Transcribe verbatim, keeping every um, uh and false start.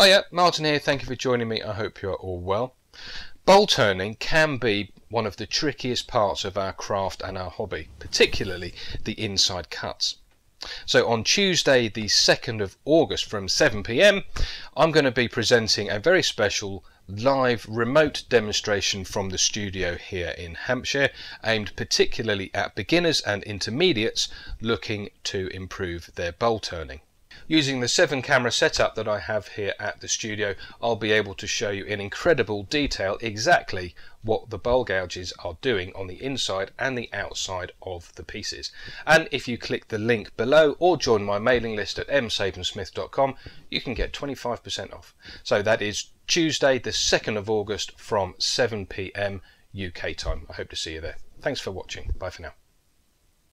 Hiya, Martin here, thank you for joining me, I hope you're all well. Bowl turning can be one of the trickiest parts of our craft and our hobby, particularly the inside cuts. So on Tuesday the second of August from seven p m I'm going to be presenting a very special live remote demonstration from the studio here in Hampshire, aimed particularly at beginners and intermediates looking to improve their bowl turning. Using the seven camera setup that I have here at the studio, I'll be able to show you in incredible detail exactly what the bowl gouges are doing on the inside and the outside of the pieces. And if you click the link below or join my mailing list at m saban smith dot com, you can get twenty-five percent off. So that is Tuesday the second of August from seven p m U K time. I hope to see you there. Thanks for watching. Bye for now.